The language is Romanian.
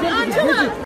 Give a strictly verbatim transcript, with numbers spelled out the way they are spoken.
Anca!